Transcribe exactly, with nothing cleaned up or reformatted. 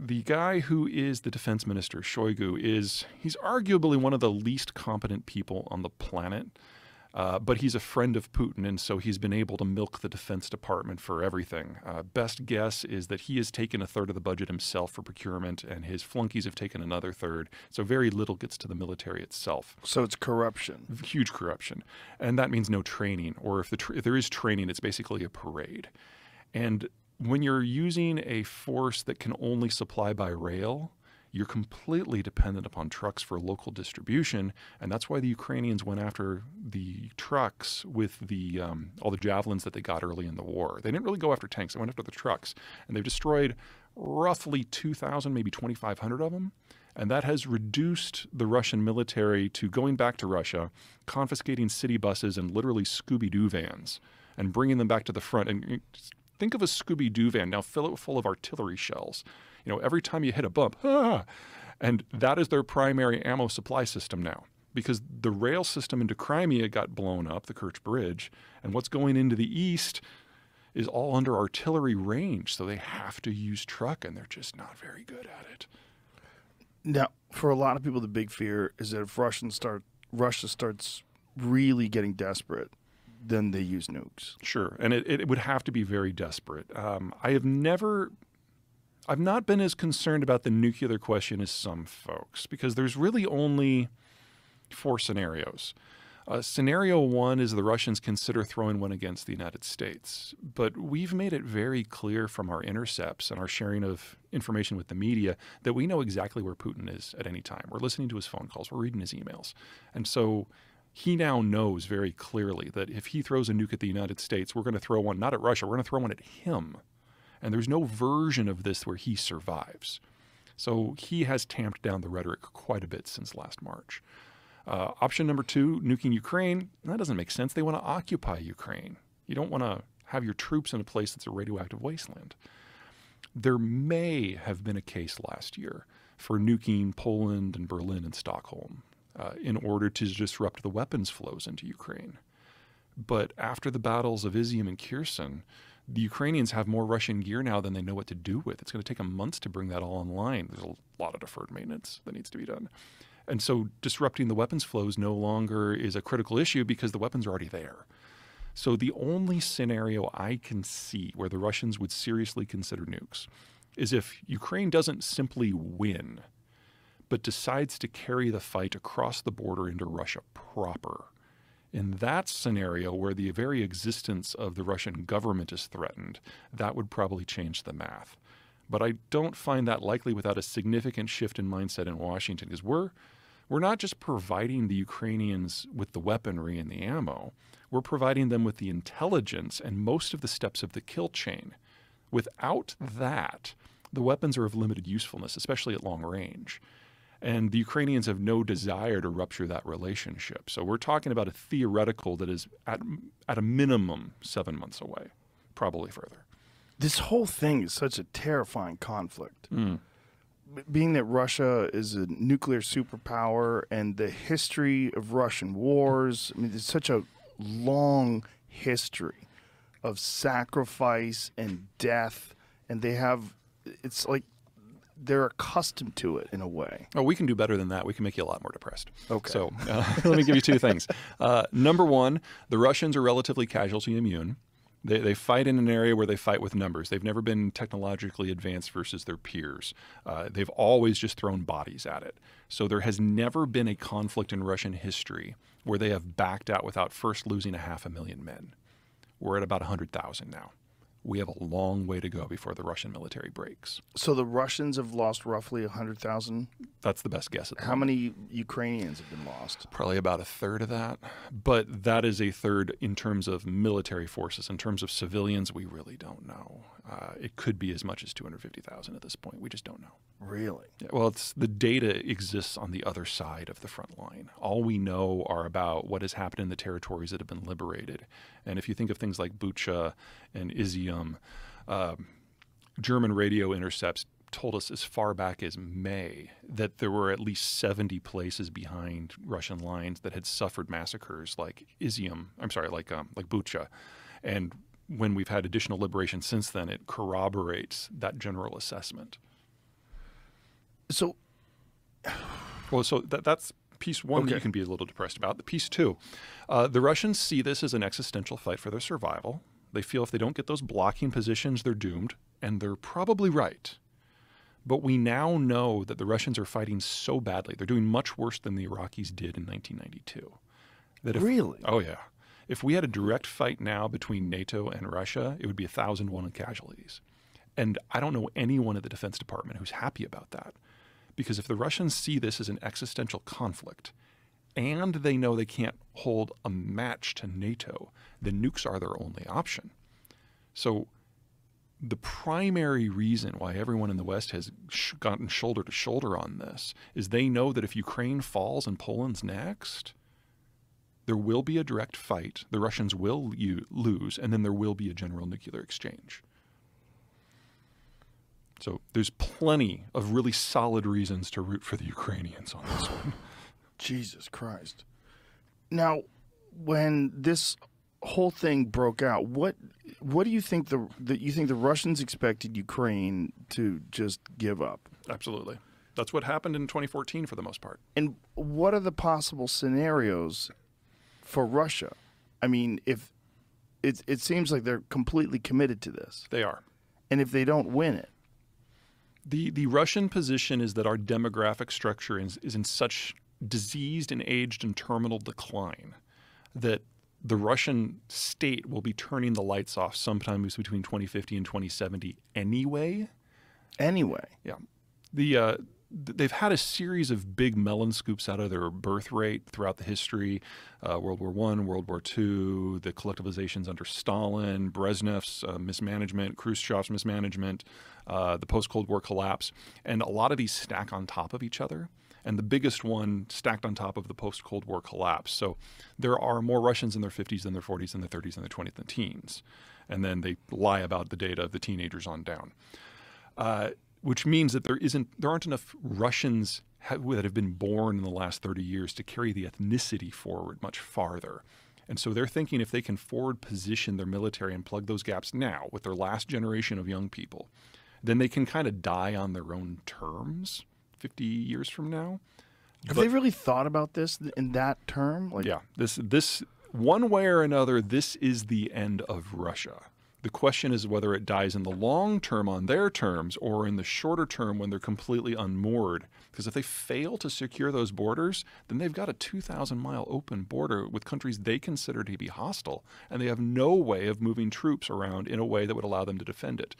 the guy who is the defense minister, Shoigu, is he's arguably one of the least competent people on the planet. Uh, but he's a friend of Putin, and so he's been able to milk the Defense Department for everything. Uh, best guess is that he has taken a third of the budget himself for procurement, and his flunkies have taken another third. So very little gets to the military itself. So it's corruption. Huge corruption. And that means no training, or if, the tra if there is training, it's basically a parade. And when you're using a force that can only supply by rail, you're completely dependent upon trucks for local distribution, and that's why the Ukrainians went after the trucks with the um, all the javelins that they got early in the war. They didn't really go after tanks. They went after the trucks, and they've destroyed roughly two thousand, maybe twenty-five hundred of them, and that has reduced the Russian military to going back to Russia, confiscating city buses and literally Scooby-Doo vans, and bringing them back to the front. And think of a Scooby-Doo van, now fill it full of artillery shells. You know, every time you hit a bump, ah! And that is their primary ammo supply system now, because the rail system into Crimea got blown up, the Kerch bridge, and what's going into the east is all under artillery range, so they have to use truck, and they're just not very good at it. Now, for a lot of people, the big fear is that if Russians start, Russia starts really getting desperate, then they use nukes. Sure, and it, it would have to be very desperate. Um, I have never... I've not been as concerned about the nuclear question as some folks, because there's really only four scenarios. Uh, scenario one is the Russians consider throwing one against the United States. But we've made it very clear from our intercepts and our sharing of information with the media that we know exactly where Putin is at any time. We're listening to his phone calls. We're reading his emails. And so he now knows very clearly that if he throws a nuke at the United States, we're going to throw one not at Russia. We're going to throw one at him. And there's no version of this where he survives. So he has tamped down the rhetoric quite a bit since last March. Uh, option number two, nuking Ukraine, that doesn't make sense. They want to occupy Ukraine. You don't want to have your troops in a place that's a radioactive wasteland. There may have been a case last year for nuking Poland and Berlin and Stockholm uh, in order to disrupt the weapons flows into Ukraine. But after the battles of Izium and Kherson, the Ukrainians have more Russian gear now than they know what to do with. It's going to take them months to bring that all online. There's a lot of deferred maintenance that needs to be done. And so disrupting the weapons flows no longer is a critical issue because the weapons are already there. So the only scenario I can see where the Russians would seriously consider nukes is if Ukraine doesn't simply win, but decides to carry the fight across the border into Russia proper. In that scenario, where the very existence of the Russian government is threatened, that would probably change the math. But I don't find that likely without a significant shift in mindset in Washington, because we're, we're not just providing the Ukrainians with the weaponry and the ammo, we're providing them with the intelligence and most of the steps of the kill chain. Without that, the weapons are of limited usefulness, especially at long range. And the Ukrainians have no desire to rupture that relationship. So we're talking about a theoretical that is at, at a minimum seven months away, probably further. This whole thing is such a terrifying conflict. Mm. Being that Russia is a nuclear superpower and the history of Russian wars, I mean, there's such a long history of sacrifice and death, and they have, it's like, they're accustomed to it in a way. Oh, we can do better than that. We can make you a lot more depressed. Okay. So uh, let me give you two things. Uh, number one, the Russians are relatively casualty immune. They, they fight in an area where they fight with numbers. They've never been technologically advanced versus their peers. Uh, they've always just thrown bodies at it. So there has never been a conflict in Russian history where they have backed out without first losing a half a million men. We're at about one hundred thousand now. We have a long way to go before the Russian military breaks. So the Russians have lost roughly one hundred thousand? That's the best guess at the moment. How many Ukrainians have been lost? Probably about a third of that. But that is a third in terms of military forces. In terms of civilians, we really don't know. Uh, it could be as much as two hundred fifty thousand at this point. We just don't know. Really? Yeah, well, it's, the data exists on the other side of the front line. All we know are about what has happened in the territories that have been liberated. And if you think of things like Bucha and Izium, uh, German radio intercepts told us as far back as May that there were at least seventy places behind Russian lines that had suffered massacres like Izium, I'm sorry, like, um, like Bucha. And when we've had additional liberation since then, it corroborates that general assessment. So, well, so that, that's piece one, okay, that you can be a little depressed about. The piece two, uh, the Russians see this as an existential fight for their survival. They feel if they don't get those blocking positions, they're doomed, and they're probably right. But we now know that the Russians are fighting so badly. They're doing much worse than the Iraqis did in nineteen ninety-two. That if, really? Oh, yeah. If we had a direct fight now between NATO and Russia, it would be one thousand one casualties. And I don't know anyone at the Defense Department who's happy about that. Because if the Russians see this as an existential conflict, and they know they can't hold a match to NATO, the nukes are their only option. So the primary reason why everyone in the West has sh gotten shoulder to shoulder on this is they know that if Ukraine falls and Poland's next, there will be a direct fight, the Russians will lose, and then there will be a general nuclear exchange. So there's plenty of really solid reasons to root for the Ukrainians on this one. Jesus Christ. Now, when this whole thing broke out, what what do you think the that you think the Russians expected Ukraine to just give up? Absolutely. That's what happened in twenty fourteen for the most part. And what are the possible scenarios for Russia? I mean, if it it seems like they're completely committed to this. They are. And if they don't win it, The, the Russian position is that our demographic structure is, is in such diseased and aged and terminal decline that the Russian state will be turning the lights off sometime between twenty fifty and twenty seventy anyway. Anyway. Yeah. The, uh, th they've had a series of big melon scoops out of their birth rate throughout the history. Uh, World War One, World War Two, the collectivizations under Stalin, Brezhnev's uh, mismanagement, Khrushchev's mismanagement, uh, the post-Cold War collapse. And a lot of these stack on top of each other. And the biggest one stacked on top of the post-Cold War collapse. So there are more Russians in their fifties than their forties than their thirties than their twenties than teens. And then they lie about the data of the teenagers on down, uh, which means that there, isn't, there aren't enough Russians have, that have been born in the last thirty years to carry the ethnicity forward much farther. And so they're thinking if they can forward position their military and plug those gaps now with their last generation of young people, then they can kind of die on their own terms fifty years from now. Have but, they really thought about this in that term? Like, yeah, this, this one way or another, this is the end of Russia. The question is whether it dies in the long term on their terms or in the shorter term when they're completely unmoored. Because if they fail to secure those borders, then they've got a two thousand mile open border with countries they consider to be hostile, and they have no way of moving troops around in a way that would allow them to defend it.